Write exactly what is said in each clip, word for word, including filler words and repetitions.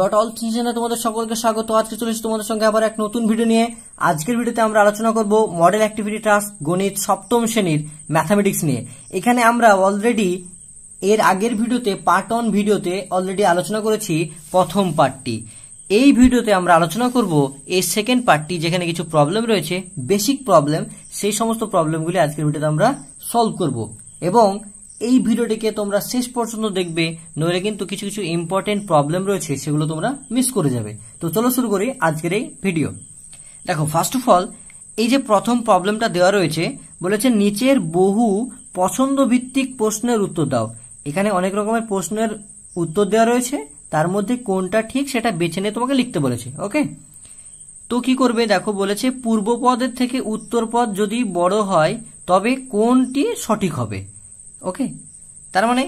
About all three channel तुम्हारे सकलके स्वागत। आज के चले तुम्हारे संगे आबार एक नतून भिडियो निये। आजकेर भिडियोते आमरा आलोचना करब मडेल एक्टिविटी टास्क गणित सप्तम श्रेणीर मैथामेटिक्स निये। एखाने आमरा अलरेडी एर आगेर भिडियोते पार्ट वन भिडियोते अलरेडी आलोचना करेछि प्रथम पार्टटी। এই ভিডিওতে আমরা আলোচনা করব এই সেকেন্ড পার্টটি, যেখানে কিছু প্রবলেম রয়েছে বেসিক প্রবলেম, সেই সমস্ত প্রবলেমগুলি আজকের ভিডিওতে আমরা সলভ করব। এবং এই ভিডিওটিকে তোমরা শেষ পর্যন্ত দেখবে, নইলে কিন্তু কিছু কিছু ইম্পর্টেন্ট প্রবলেম রয়েছে সেগুলো তোমরা মিস করে যাবে। তো চলো শুরু করি আজকের এই ভিডিও। দেখো, ফার্স্ট অফ অল এই যে প্রথম প্রবলেমটা দেওয়া রয়েছে, বলেছে নিচের বহু পছন্দ ভিত্তিক প্রশ্নের উত্তর দাও। এখানে অনেক রকমের প্রশ্নের উত্তর দেওয়া রয়েছে, তার মধ্যে কোনটা ঠিক সেটা বেছে নিয়ে তোমাকে লিখতে বলেছে। ওকে, তো কি করবে দেখো, বলেছে পূর্বপদের থেকে উত্তরপদ যদি বড় হয় তবে কোনটি সঠিক হবে। ওকে, তার মানে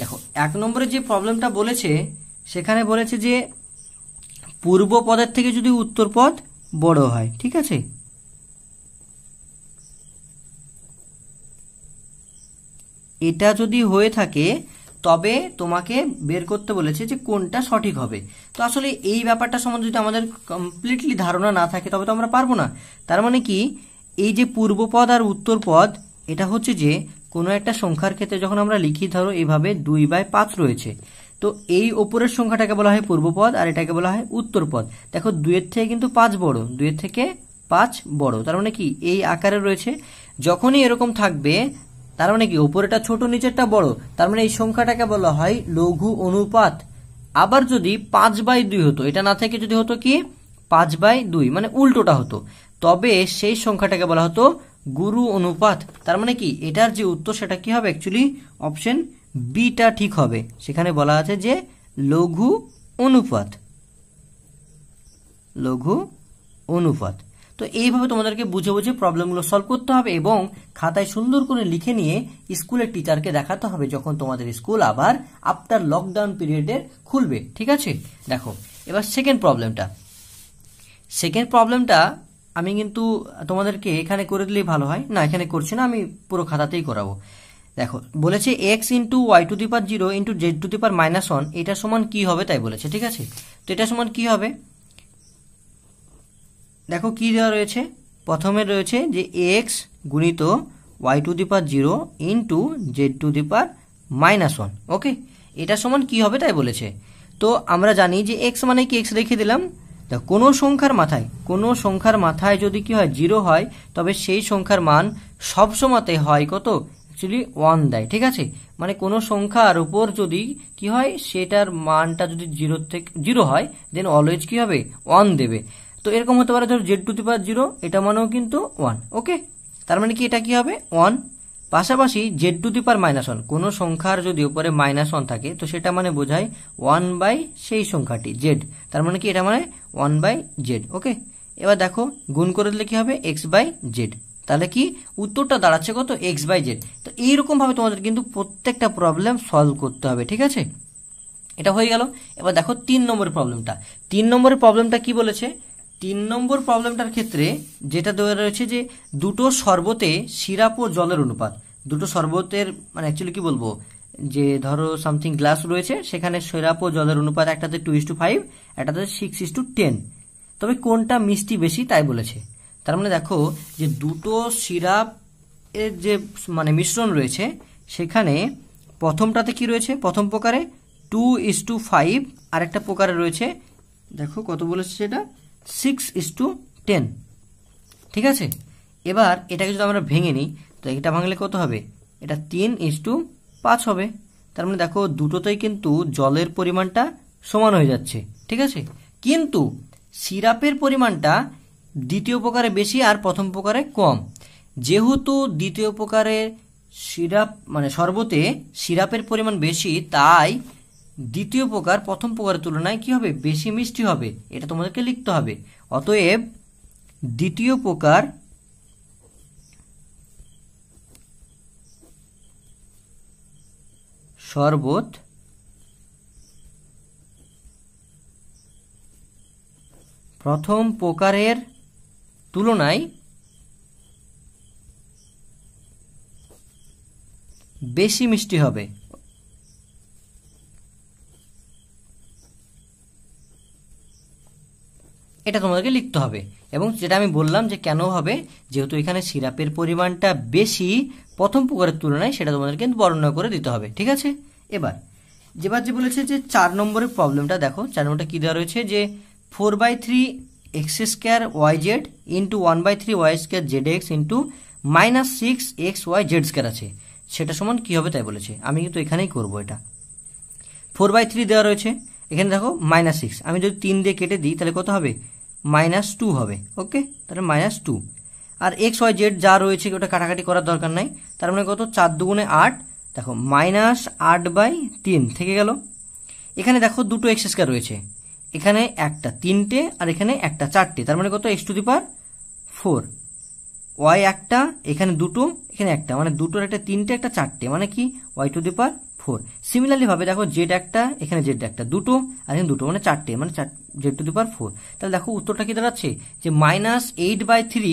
দেখো এক নম্বরে যে প্রবলেমটা বলেছে সেখানে বলেছে যে পূর্বপদের থেকে যদি উত্তরপদ বড় হয়, ঠিক আছে। এটা যদি হয়ে থাকে তবে তোমাকে বের করতে বলেছে যে কোনটা সঠিক হবে। তো আসলে এই ব্যাপারটা সম্বন্ধে যদি আমাদের কমপ্লিটলি ধারণা না থাকে তবে তো আমরা পারবো না। তার মানে কি, এই যে পূর্বপদ আর উত্তরপদ, এটা হচ্ছে যে কোনো একটা সংখ্যার ক্ষেত্রে যখন আমরা লিখি, ধরো এইভাবে দুই বাই পাঁচ রয়েছে, তো এই ওপরের সংখ্যাটাকে বলা হয় পূর্বপদ আর এটাকে বলা হয় উত্তরপদ। দেখো দুইয়ের থেকে কিন্তু পাঁচ বড়, দুইয়ের থেকে পাঁচ বড়, তার মানে কি এই আকারে রয়েছে। যখনই এরকম থাকবে তার মানে কি উপরেটা ছোট নিচেরটা বড়, তার মানে এই সংখ্যাটাকে বলা হয় লঘু অনুপাত। আবার যদি পাঁচ বাই দুই হতো, এটা না থেকে যদি হতো কি পাঁচ বাই দুই মানে উল্টোটা হতো, তবে সেই সংখ্যাটাকে বলা হতো গুরু অনুপাত। তার মানে কি এটার যে উত্তর সেটা কি হবে, অ্যাকচুয়ালি অপশন বিটা ঠিক হবে। সেখানে বলা আছে যে লঘু অনুপাত, লঘু অনুপাত। তো এইভাবে তোমাদেরকে বুঝে বুঝে প্রবলেমগুলো সলভ করতে হবে এবং খাতায় সুন্দর করে লিখে নিয়ে স্কুলের টিচারকে দেখাতে হবে যখন তোমাদের স্কুল আবার আফটার লকডাউন পিরিয়ডে খুলবে, ঠিক আছে। দেখো এবার সেকেন্ড প্রবলেমটা, সেকেন্ড প্রবলেমটা আমি কিন্তু তোমাদেরকে এখানে করে দিলেই ভালো হয় না, এখানে করছি না, আমি পুরো খাতাতেই করাবো। দেখো বলেছে x into y to the power zero into z to the power minus one এটা সমান কি হবে তাই বলেছে, ঠিক আছে। তো এটা সমান কি হবে দেখো, কি দেওয়া রয়েছে, প্রথমে রয়েছে যে এক্স গুণিত y to the power zero into z to the power minus one. Okay, এটা সমান কি হবে তাই বলেছে। তো আমরা জানি যে এক্স মানে কি, এক্স রেখে দিলাম। দেখো কোনো সংখ্যার মাথায়, কোনো সংখ্যার মাথায় যদি কি হয় জিরো হয়, তবে সেই সংখ্যার মান সবসময়তে হয় কত, অ্যাকচুয়ালি ওয়ান দেয়, ঠিক আছে। মানে কোনো সংখ্যার উপর যদি কি হয় সেটার মানটা যদি জিরো থেকে জিরো হয় দেন অলওয়েজ কি হবে ওয়ান দেবে। তো এরকম হতে পারে, ধরো z to the power zero এটা মানেও কিন্তু ওয়ান। ওকে, তার মানে কি এটা কি হবে ওয়ান। পাশাপাশি z to the power minus one, কোনো সংখ্যার যদি উপরে মাইনাস ওয়ান থাকে তো সেটা মানে বোঝায় ওয়ান বাই সেই সংখ্যাটি জেড, তার মানে কি এটা মানে ওয়ান বাই জেড। ওকে, এবার দেখো গুণ করে দিলে কি হবে এক্স বাই জেড, তাহলে কি উত্তরটা দাঁড়াচ্ছে কত এক্স বাই জেড। তো এইরকমভাবে তোমাদের কিন্তু প্রত্যেকটা প্রবলেম সলভ করতে হবে, ঠিক আছে। এটা হয়ে গেল। এবার দেখো তিন নম্বরের প্রবলেমটা, তিন নম্বরের প্রবলেমটা কি বলেছে, তিন নম্বর প্রবলেমটার ক্ষেত্রে যেটা দেওয়া রয়েছে যে দুটো শরবতে সিরাপ ও জলের অনুপাত। দুটো শরবতের মানে অ্যাকচুয়ালি কি বলবো, যে ধরো সামথিং গ্লাস রয়েছে, সেখানে সিরাপ ও জলের অনুপাত একটাতে টু ইস টু ফাইভ, একটাতে সিক্স ইস টু টেন, তবে কোনটা মিষ্টি বেশি তাই বলেছে। তার মানে দেখো যে দুটো সিরাপ এর যে মানে মিশ্রণ রয়েছে সেখানে প্রথমটাতে কি রয়েছে, প্রথম প্রকারে টু ইস টু ফাইভ, আর একটা প্রকারে রয়েছে দেখো কত বলেছে সেটা সিক্স ইস টু টেন, ঠিক আছে। এবার এটাকে যদি আমরা ভেঙে নিই তো এটা ভাঙলে কত হবে, এটা তিন ইস টু পাঁচ হবে। তার মানে দেখো দুটোতেই কিন্তু জলের পরিমাণটা সমান হয়ে যাচ্ছে, ঠিক আছে, কিন্তু সিরাপের পরিমাণটা দ্বিতীয় প্রকারে বেশি আর প্রথম প্রকারে কম। যেহেতু দ্বিতীয় প্রকারের সিরাপ মানে শরবতে সিরাপের পরিমাণ বেশি, তাই দ্বিতীয় প্রকার প্রথম প্রকারের তুলনায় কি হবে, বেশি মিষ্টি হবে, এটা তোমাদেরকে লিখতে হবে। অতএব দ্বিতীয় প্রকার শরবত প্রথম প্রকারের তুলনায় বেশি মিষ্টি হবে। এটা তোমাদেরকে লিখতে হবে এবং যেটা আমি বললাম যে কেন হবে যেহেতু এখানে সিরাপের পরিমাণটা বেশি প্রথম পুকুরের তুলনায় সেটা তোমাদেরকে বর্ণনা করে দিতে হবে ঠিক আছে। এবার যেবার যে বলেছে যে চার নম্বরের প্রবলেমটা দেখো চার নম্বরটা কী দেওয়া রয়েছে যে four by three x square y z into one by three y square z x into minus six x y z square আছে সেটা সমান কী হবে তাই বলেছে আমি কিন্তু এখানেই করবো এটা ফোর বাই থ্রি দেওয়া রয়েছে এখানে দেখো মাইনাস সিক্স আমি যদি তিন দিয়ে কেটে দিই তাহলে কত হবে মাইনাস টু হবে ওকে তাহলে মাইনাস টু আর এক্স ওয়াই জেড যা রয়েছে ওটা কাটাকাটি করার দরকার নাই তার মানে কত চার দুগুণে আট দেখো মাইনাস আট বাই তিন থেকে গেল এখানে দেখো দুটো এক্স স্কোয়ার রয়েছে এখানে একটা তিনটে আর এখানে একটা চারটে তার মানে কত x to the power four y একটা এখানে দুটো এখানে একটা মানে দুটোর একটা তিনটে একটা চারটে মানে কি y to the power four similarly ভাবে দেখো জেড একটা এখানে জেড একটা দুটো আর এখানে দুটো মানে চারটে মানে z to the power four তাহলে দেখো উত্তরটা কি দাঁড়াচ্ছে যে minus eight by three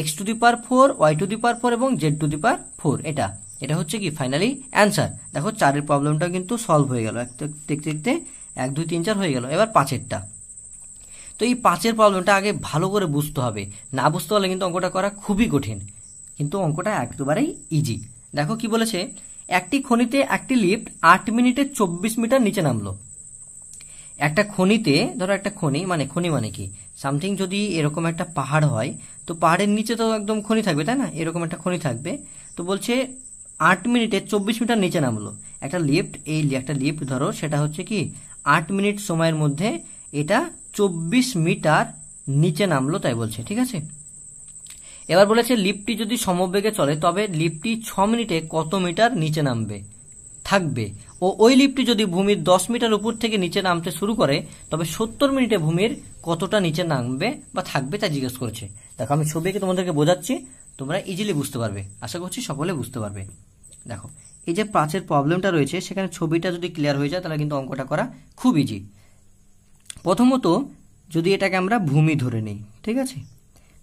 x to the power four y to the power four এবং z to the power four এটা এটা হচ্ছে কি ফাইনালি অ্যান্সার। দেখো চারের প্রবলেমটা কিন্তু সলভ হয়ে গেল দেখতে দেখতে এক দুই তিন চার হয়ে গেল। এবার পাঁচেরটা তো এই পাঁচের প্রবলেমটা আগে ভালো করে বুঝতে হবে না বুঝতে পারলে কিন্তু অঙ্কটা করা খুবই কঠিন কিন্তু অঙ্কটা একেবারেই ইজি। দেখো কি বলেছে একটি খনিতে একটি লিফট আট মিনিটে চব্বিশ মিটার নিচে নামলো। একটা খনিতে ধরো একটা খনি মানে খনি মানে কি সামথিং যদি এরকম একটা পাহাড় হয় তো পাহাড়ের নিচে তো একদম খনি থাকবে তাই না এরকম একটা খনি থাকবে তো বলছে আট মিনিটে চব্বিশ মিটার নিচে নামলো একটা লিফট এই একটা লিফট ধরো সেটা হচ্ছে কি আট মিনিট সময়ের মধ্যে এটা চব্বিশ মিটার নিচে নামলো তাই বলছে ঠিক আছে। এবার বলেছে লিফটটি যদি সমবেগে চলে তবে লিফটটি ছ মিনিটে কত মিটার নিচে নামবে থাকবে ও ওই লিফটটি যদি ভূমির দশ মিটার উপর থেকে নিচে নামতে শুরু করে তবে সত্তর মিনিটে ভূমির কতটা নিচে নামবে বা থাকবে তা জিজ্ঞেস করছে। দেখো আমি ছবিকে তোমাদেরকে বোঝাচ্ছি তোমরা ইজিলি বুঝতে পারবে আশা করছি সকলে বুঝতে পারবে। দেখো এই যে পাঁচের প্রবলেমটা রয়েছে সেখানে ছবিটা যদি ক্লিয়ার হয়ে যায় তাহলে কিন্তু অঙ্কটা করা খুব ইজি। প্রথমত যদি এটাকে আমরা ভূমি ধরে নিই ঠিক আছে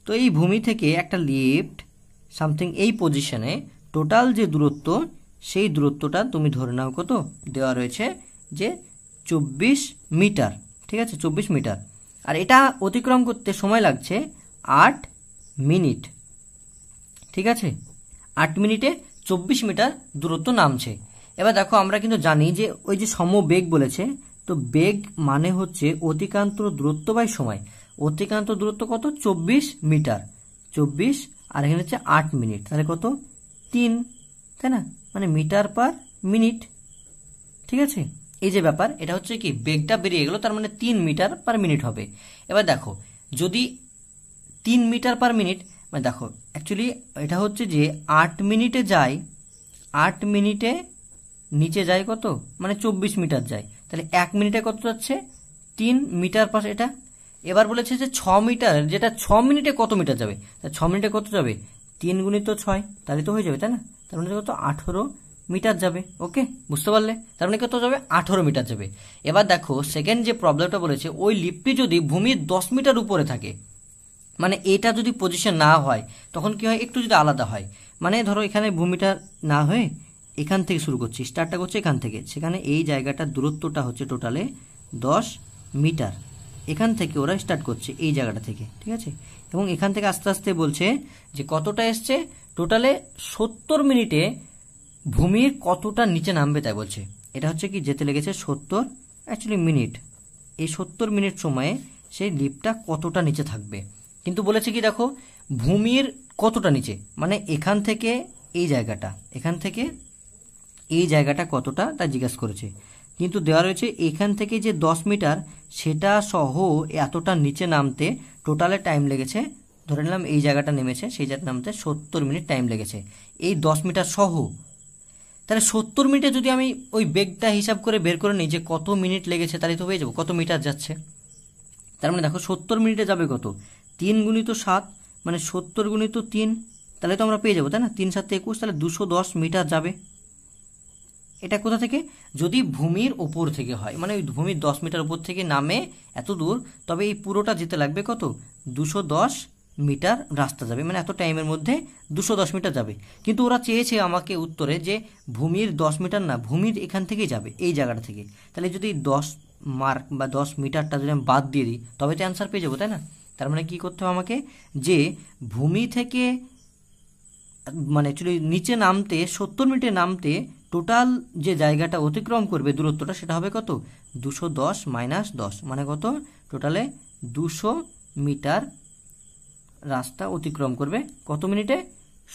তো এই ভূমি থেকে একটা লিফট সামথিং এই পজিশনে টোটাল যে দূরত্ব সেই দূরত্বটা তুমি ধরে নাও কত দেওয়া রয়েছে যে চব্বিশ মিটার ঠিক আছে চব্বিশ মিটার আর এটা অতিক্রম করতে সময় লাগছে আট মিনিট ঠিক আছে আট মিনিটে চব্বিশ মিটার দূরত্ব নামছে। এবার দেখো আমরা কিন্তু জানি যে ওই যে সমবেগ বলেছে তো বেগ মানে হচ্ছে অতিক্রান্ত দূরত্ব বাই সময় অতিক্রান্ত দূরত্ব কত চব্বিশ মিটার চব্বিশ আর এখানে হচ্ছে আট মিনিট তাহলে কত তিন তাই না মানে মিটার পার মিনিট ঠিক আছে এই যে ব্যাপার এটা হচ্ছে কি বেগটা বেরিয়ে গেল তার মানে তিন মিটার পার মিনিট হবে। এবার দেখো যদি তিন মিটার পার মিনিট মানে দেখো অ্যাকচুয়ালি এটা হচ্ছে যে আট মিনিটে যায় আট মিনিটে নিচে যায় কত মানে চব্বিশ মিটার যায় তাহলে এক মিনিটে কত যাচ্ছে তিন মিটার পার এটা। এবার বলেছে যে ছ মিটার যেটা ছ মিনিটে কত মিটার যাবে ছ মিনিটে কত যাবে তিন গুণিত ছয় তাহলে তো হয়ে যাবে তাই না তার মানে কত আঠেরো মিটার যাবে ওকে বুঝতে পারলে তার মানে কত যাবে আঠেরো মিটার যাবে। এবার দেখো সেকেন্ড যে প্রবলেমটা বলেছে ওই লিফটটি যদি ভূমির দশ মিটার উপরে থাকে মানে এটা যদি পজিশন না হয় তখন কি হয় একটু যদি আলাদা হয় মানে ধরো এখানে ভূমিটা না হয়ে এখান থেকে শুরু করছি স্টার্টটা করছে এখান থেকে সেখানে এই জায়গাটার দূরত্বটা হচ্ছে টোটালে দশ মিটার এখান থেকে ওরা স্টার্ট করছে এই জায়গাটা থেকে ঠিক আছে এবং এখান থেকে আস্তে আস্তে বলছে যে কতটা এসছে টোটালে সত্তর মিনিটে ভূমির কতটা নিচে নামবে তাই বলছে এটা হচ্ছে কি যেতে লেগেছে সত্তর অ্যাকচুয়ালি মিনিট এই সত্তর মিনিট সময়ে সেই লিফটটা কতটা নিচে থাকবে কিন্তু বলেছে কি দেখো ভূমির কতটা নিচে মানে এখান থেকে এই জায়গাটা এখান থেকে এই জায়গাটা কতটা তা জিজ্ঞাসা করেছে কিন্তু দেওয়া রয়েছে এখান থেকে যে দশ মিটার সেটা সহ এতটা নিচে নামতে টোটালে টাইম লেগেছে ধরে নিলাম এই জায়গাটা নেমেছে সেই জায়গাটা নামতে সত্তর মিনিট টাইম লেগেছে এই দশ মিটার সহ তাহলে সত্তর মিনিটে যদি আমি ওই বেগটা হিসাব করে বের করে নিই যে কত মিনিট লেগেছে তাহলে তো হয়ে যাবো কত মিটার যাচ্ছে তার মানে দেখো সত্তর মিনিটে যাবে কত তিন গুণিত সাত মানে সত্তর গুণিত তিন তাহলে তো আমরা পেয়ে যাবো তাই না তিন সাতে একুশ তাহলে দুশো দশ মিটার যাবে এটা কোথা থেকে যদি ভূমির ওপর থেকে হয় মানে ওই ভূমির দশ মিটার উপর থেকে নামে এত দূর তবে এই পুরোটা যেতে লাগবে কত দুশো দশ মিটার রাস্তা যাবে মানে এত টাইমের মধ্যে দুশো দশ মিটার যাবে কিন্তু ওরা চেয়েছে আমাকে উত্তরে যে ভূমির দশ মিটার না ভূমির এখান থেকেই যাবে এই জায়গাটা থেকে তাহলে যদি দশ মার্ক বা দশ মিটারটা যদি আমি বাদ দিয়ে দিই তবে তো অ্যান্সার পেয়ে যাবো তাই না तार माने कि करते हबे आमाके जे भूमि थेके माने एक्चुअली नीचे नामते सत्तर मिनिटे नामते टोटाल जे जायगाटा अतिक्रम करबे दूरत्वटा सेटा हबे कत दुशो दस माइनस दस माने कत टोटाले दुशो मीटार रास्ता अतिक्रम करबे कत मिनिटे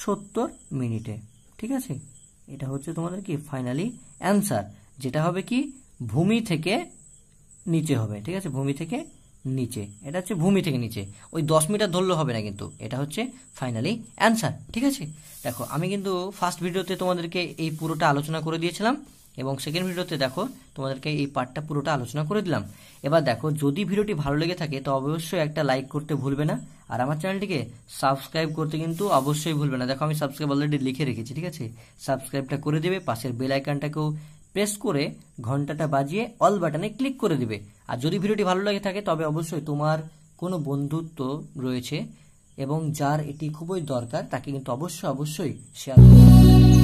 सत्तर मिनिटे। ठीक है এটা হচ্ছে তোমাদের কি ফাইনালি অ্যানসার যেটা হবে কি ভূমি থেকে নিচে হবে। ঠিক আছে ভূমি থেকে নিচে এটা হচ্ছে ভূমি থেকে নিচে ওই দশ মিটার ধরলে হবে না কিন্তু এটা হচ্ছে ফাইনালি অ্যানসার। ঠিক আছে দেখো আমি কিন্তু ফার্স্ট ভিডিওতে তোমাদেরকে এই পুরোটা আলোচনা করে দিয়েছিলাম এবং সেকেন্ড ভিডিওতে দেখো তোমাদেরকে এই পার্টটা পুরোটা আলোচনা করে দিলাম। এবার দেখো যদি ভিডিওটি ভালো লেগে থাকে তো অবশ্যই একটা লাইক করতে ভুলবে না আর আমার চ্যানেলটিকে সাবস্ক্রাইব করতে কিন্তু অবশ্যই ভুলবে না। দেখো আমি সাবস্ক্রাইব অলরেডি লিখে রেখেছি। ঠিক আছে সাবস্ক্রাইবটা করে দেবে পাশের বেল আইকনটাকেও প্রেস করে ঘন্টাটা বাজিয়ে অল বাটনে ক্লিক করে দেবে। আর যদি ভিডিওটি ভালো লেগে থাকে তবে অবশ্যই তোমার কোনো বন্ধুত্ব রয়েছে এবং যার এটি খুবই দরকার তাকে কিন্তু অবশ্যই অবশ্যই শেয়ার করবে।